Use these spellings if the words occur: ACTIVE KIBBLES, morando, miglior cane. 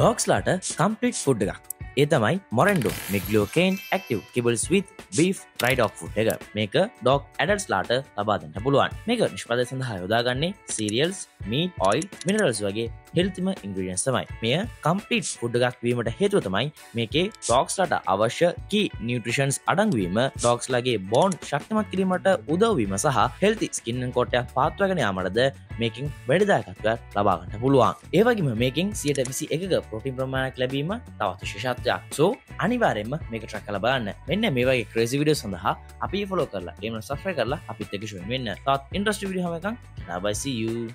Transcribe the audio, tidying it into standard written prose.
Dogs later complete food එක. ඒ තමයි Morando miglior cane active kibbles with beef fried dog food එක. මේක dog adults ලාට ලබා දෙන්න පුළුවන්. මේක නිෂ්පාදනය සඳහා යොදාගන්නේ cereals, meat, oil, minerals වගේ healthyම ingredients තමයි. මෙය complete food එකක් වීමට හේතුව තමයි මේකේ dogs ලාට අවශ්‍ය key nutrients අඩංගු වීම, dogs ලාගේ bone ශක්තිමත් කිරීමට උදව් වීම සහ healthy skin coat එකක් පාත්වාගෙන යාමටද මේකෙන් වැඩිදායකත්වයක් ලබා ගන්න පුළුවන්. ඒ වගේම මේකෙන් 121ක protein ප්‍රමාණයක් ලැබීම තවත් විශේෂත්වයක්. So, අනිවාර්යෙන්ම මේක try කරලා බලන්න. මෙන්න මේ වගේ crazy videos සඳහා අපි follow කරලා, subscribe කරලා අපිත් එක්ක join වෙන්න. තවත් interesting video හැම එකක්. Bye, see you.